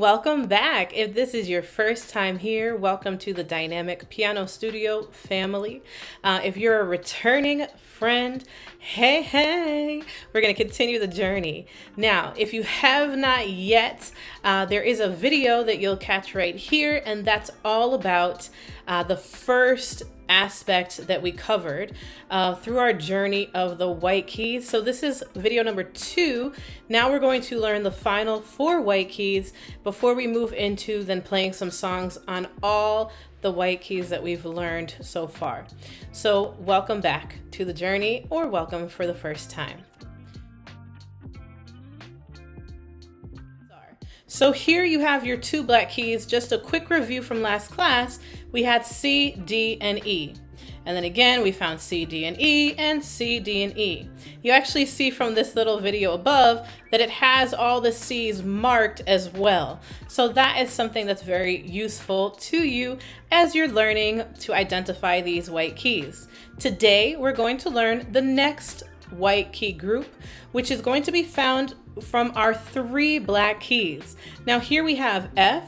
welcome back. If this is your first time here, welcome to the Dynamic Piano Studio family. If you're a returning friend, hey, we're going to continue the journey. Now, if you have not yet, there is a video that you'll catch right here, and that's all about the first aspect that we covered through our journey of the white keys. So this is video number 2. Now we're going to learn the final 4 white keys before we move into then playing some songs on all the white keys that we've learned so far. So welcome back to the journey, or welcome for the first time. So here you have your 2 black keys. Just a quick review from last class. We had C, D, and E. And then again, we found C, D, and E, and C, D, and E. You actually see from this little video above that it has all the C's marked as well. So that is something that's very useful to you as you're learning to identify these white keys. Today, we're going to learn the next white key group, which is going to be found from our 3 black keys. Now here we have F,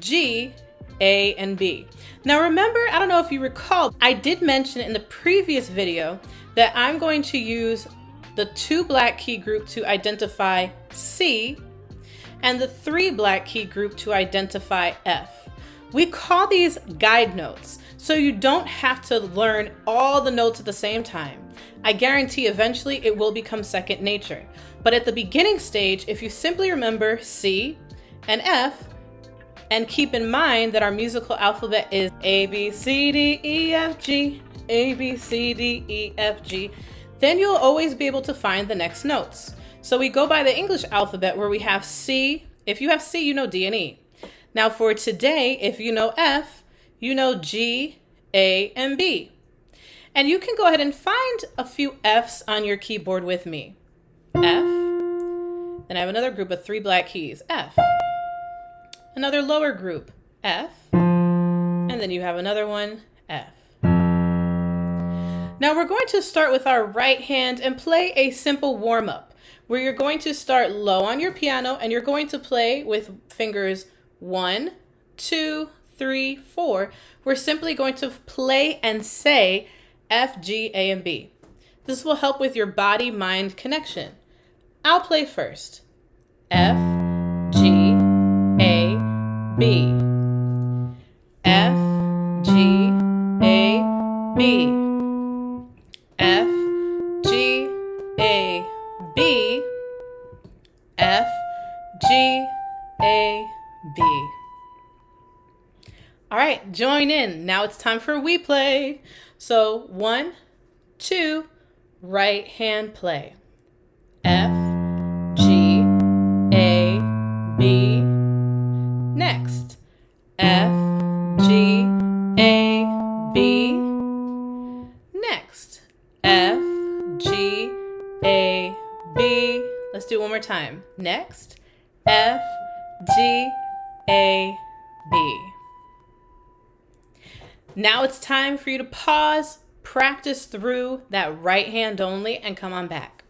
G, A, and B. Now remember, I don't know if you recall, I did mention in the previous video that I'm going to use the 2 black key group to identify C and the 3 black key group to identify F. We call these guide notes, so you don't have to learn all the notes at the same time. I guarantee eventually it will become second nature. But at the beginning stage, if you simply remember C and F, and keep in mind that our musical alphabet is A, B, C, D, E, F, G, A, B, C, D, E, F, G, then you'll always be able to find the next notes. So we go by the English alphabet, where we have C. If you have C, you know D and E. Now for today, if you know F, you know G, A, and B. And you can go ahead and find a few F's on your keyboard with me. F, then I have another group of 3 black keys, F. Another lower group, F. And then you have another one, F. Now we're going to start with our right hand and play a simple warm-up, where you're going to start low on your piano and you're going to play with fingers 1, 2, 3, 4. We're simply going to play and say F, G, A, and B. This will help with your body-mind connection. I'll play first. F, G, A, B. F, G, A, B. F, G, A, B. F, G, A, B. All right, join in. Now it's time for we play. So 1, 2, right hand play. F, G, A, B. Next, F, G, A, B. Next, F, G, A, B. Let's do it one more time. Next, F, G, A, B. Now it's time for you to pause, practice through that right hand only, and come on back.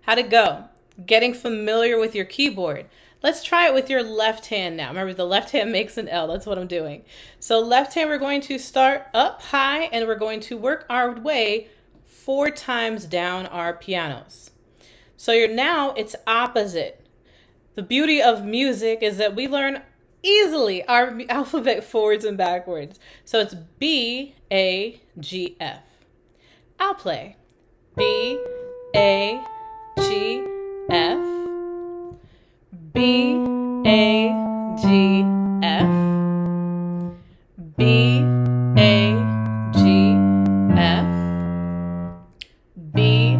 How'd it go? Getting familiar with your keyboard. Let's try it with your left hand now. Remember, the left hand makes an L. That's what I'm doing. So left hand, we're going to start up high, and we're going to work our way 4 times down our pianos. So now it's opposite. The beauty of music is that we learn easily our alphabet forwards and backwards. So it's B, A, G, F. I'll play. B, A, G, F. B, A, G, F. B, A, G, F. B,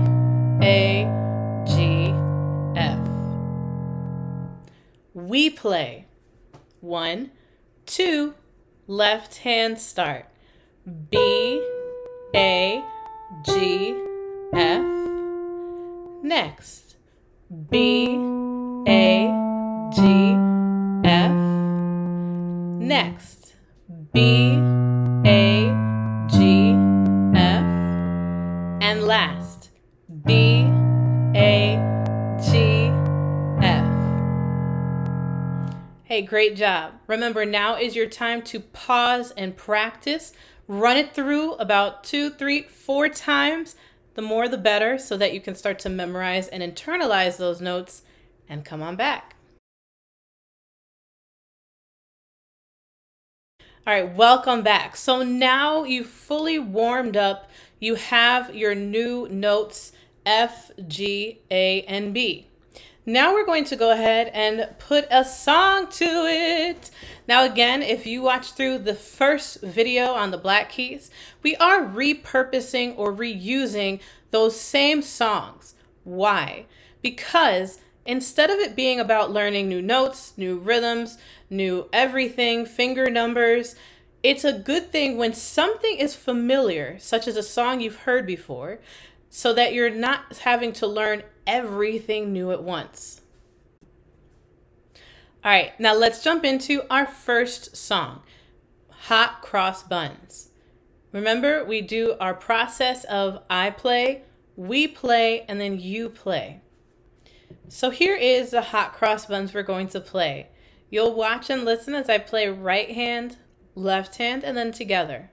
A, G, F. We play. 1, 2, left hand start. B, A, G, F. Next, B, A, G, F. Next, B, A, G, F. And last, B, A, Hey, great job. Remember, now is your time to pause and practice. Run it through about 2, 3, 4 times. The more the better, so that you can start to memorize and internalize those notes and come on back. All right, welcome back. So now you've fully warmed up. You have your new notes, F, G, A, and B. Now we're going to go ahead and put a song to it. Now again, if you watched through the first video on the Black Keys, we are repurposing or reusing those same songs. Why? Because instead of it being about learning new notes, new rhythms, new everything, finger numbers, it's a good thing when something is familiar, such as a song you've heard before, so that you're not having to learn everything new at once. All right, now let's jump into our first song, Hot Cross Buns. Remember, we do our process of I play, we play, and then you play. So here is the Hot Cross Buns we're going to play. You'll watch and listen as I play right hand, left hand, and then together.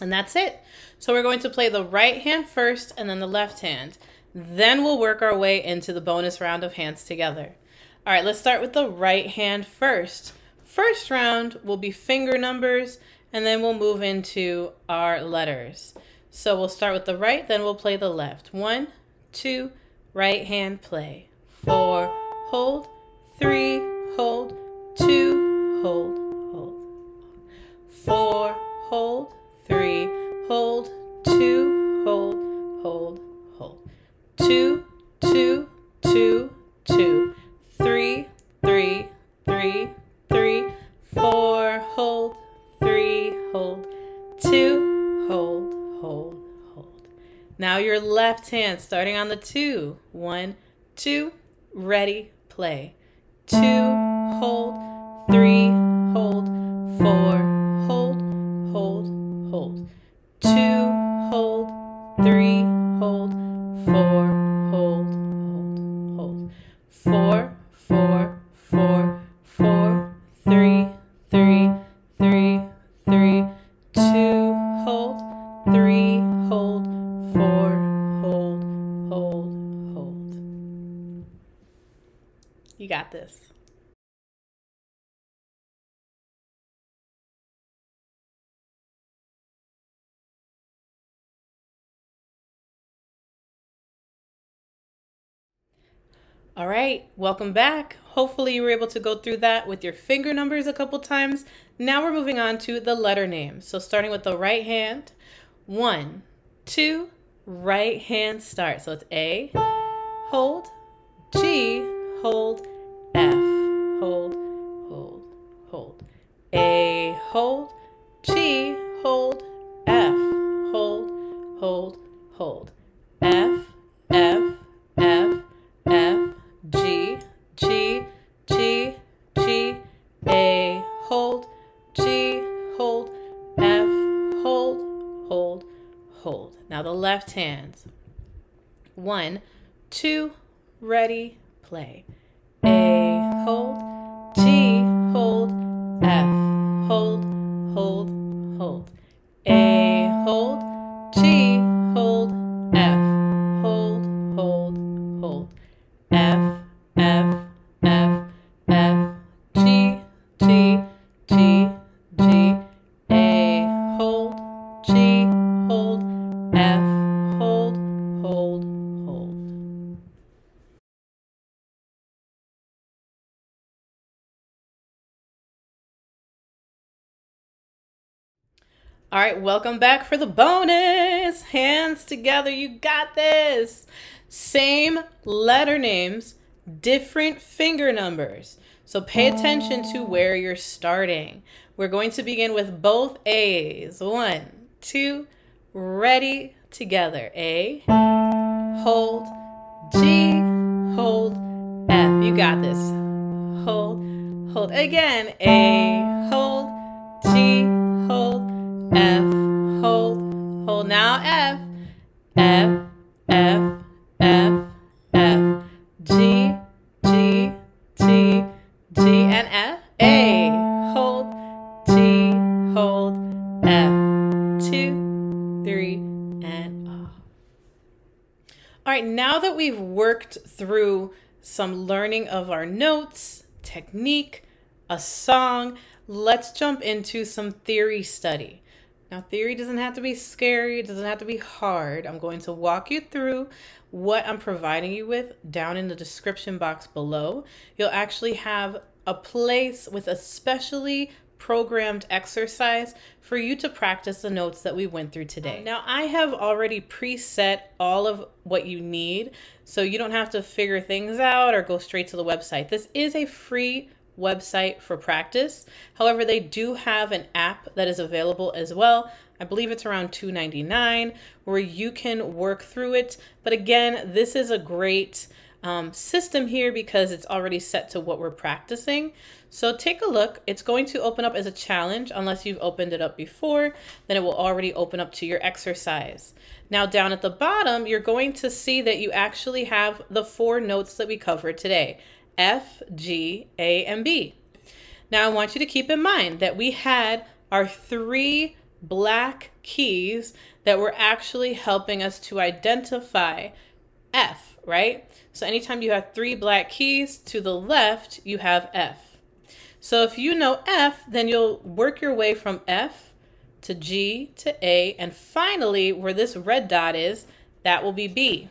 And that's it. So we're going to play the right hand first and then the left hand. Then we'll work our way into the bonus round of hands together. All right, let's start with the right hand first. First round will be finger numbers, and then we'll move into our letters. So we'll start with the right, then we'll play the left. 1, 2, right hand play. 4, hold, 3, hold, 2, hold, hold. 4, hold, 3, hold, 2, hold, hold, hold. 2, 2, 2, 2. 3, 3, 3, 3. 4, hold, 3, hold, 2, hold, hold, hold. Now your left hand, starting on the 2. 1, 2, ready, play. 2, hold, 3, hold, 4. You got this. All right, welcome back. Hopefully you were able to go through that with your finger numbers a couple times. Now we're moving on to the letter names. So starting with the right hand, 1, 2, right hand start. So it's A, hold, G, hold, F, hold, hold, hold. A, hold, G, hold, F, hold, hold, hold. F, F, F, F, G, G, G, G. A, hold, G, hold, F, hold, hold, hold. Now the left hand. 1, 2, ready, play. A, hold, G, hold, F, hold, hold, hold. A, hold, G, hold, F, hold, hold, hold. F, F, F, F, G, G, G, G. A, hold, G, hold, F, hold, hold, hold. All right, welcome back for the bonus. Hands together, you got this. Same letter names, different finger numbers. So pay attention to where you're starting. We're going to begin with both A's. One, two, ready, together. A, hold, G, hold, F. You got this. Hold, hold again. A, hold, G, hold, F, hold, hold. Now F, F, F, F, F, G, G, G, G, and F. A, hold, G, hold, F, 2, 3, and off. All right, now that we've worked through some learning of our notes, technique, a song, let's jump into some theory study. Now, theory doesn't have to be scary. It doesn't have to be hard. I'm going to walk you through what I'm providing you with down in the description box below. You'll actually have a place with a specially programmed exercise for you to practice the notes that we went through today. Now, I have already preset all of what you need, so you don't have to figure things out or go straight to the website. This is a free website for practice. However, they do have an app that is available as well. I believe it's around $2.99 where you can work through it. But again, this is a great system here because it's already set to what we're practicing. So take a look. It's going to open up as a challenge unless you've opened it up before, then it will already open up to your exercise. Now down at the bottom, you're going to see that you actually have the 4 notes that we covered today. F, G, A, and B. Now I want you to keep in mind that we had our 3 black keys that were actually helping us to identify F, right? So anytime you have 3 black keys to the left, you have F. So if you know F, then you'll work your way from F to G to A, and finally where this red dot is, that will be B.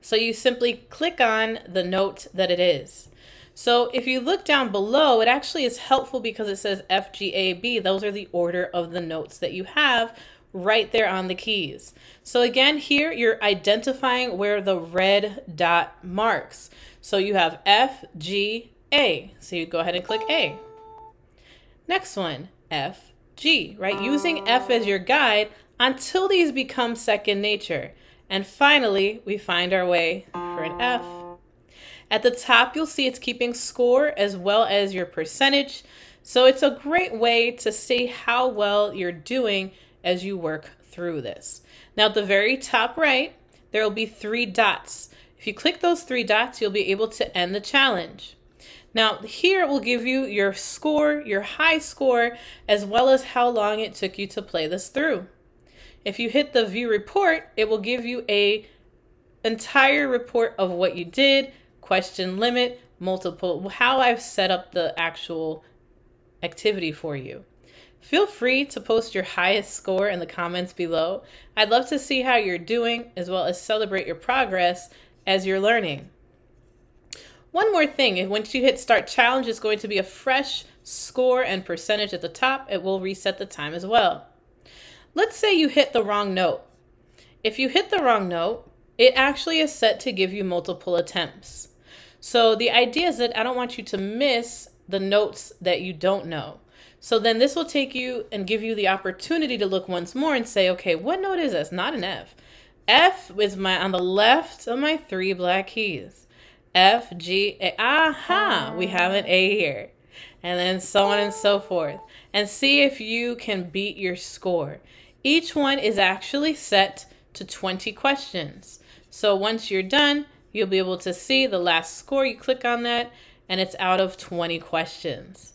So you simply click on the note that it is. So if you look down below, it actually is helpful because it says F, G, A, B. Those are the order of the notes that you have right there on the keys. So again, here you're identifying where the red dot marks. So you have F, G, A. So you go ahead and click A. Next one, F, G, right? Using F as your guide until these become second nature. And finally, we find our way for an F. At the top, you'll see it's keeping score as well as your percentage. So it's a great way to see how well you're doing as you work through this. Now at the very top right, there will be 3 dots. If you click those 3 dots, you'll be able to end the challenge. Now here it will give you your score, your high score, as well as how long it took you to play this through. If you hit the view report, it will give you an entire report of what you did, question limit, multiple, how I've set up the actual activity for you. Feel free to post your highest score in the comments below. I'd love to see how you're doing as well as celebrate your progress as you're learning. One more thing, once you hit start challenge, it's going to be a fresh score and percentage at the top. It will reset the time as well. Let's say you hit the wrong note. If you hit the wrong note, it actually is set to give you multiple attempts. So the idea is that I don't want you to miss the notes that you don't know. So then this will take you and give you the opportunity to look once more and say, okay, what note is this? Not an F. F is on the left of my 3 black keys. F, G, A, aha, we have an A here. And then so on and so forth. And see if you can beat your score. Each one is actually set to 20 questions. So once you're done, you'll be able to see the last score. You click on that and it's out of 20 questions.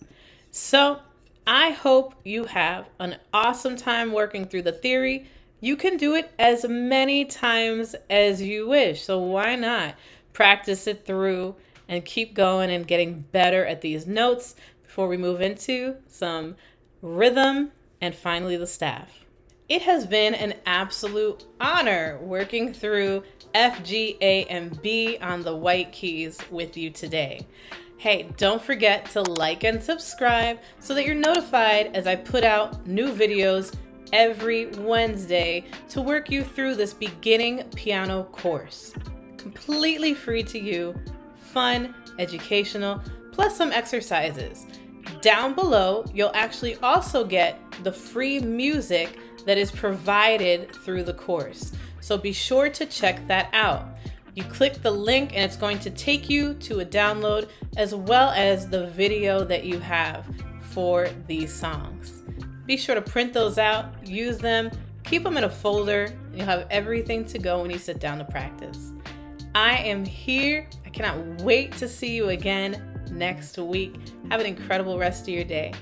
So I hope you have an awesome time working through the theory. You can do it as many times as you wish. So why not practice it through and keep going and getting better at these notes before we move into some rhythm and finally the staff. It has been an absolute honor working through F, G, A, and B on the white keys with you today. Hey, don't forget to like and subscribe so that you're notified as I put out new videos every Wednesday to work you through this beginning piano course. Completely free to you, fun, educational, plus some exercises. Down below, you'll actually also get the free music that is provided through the course. So be sure to check that out. You click the link and it's going to take you to a download as well as the video that you have for these songs. Be sure to print those out, use them, keep them in a folder, and you'll have everything to go when you sit down to practice. I am here. I cannot wait to see you again next week. Have an incredible rest of your day.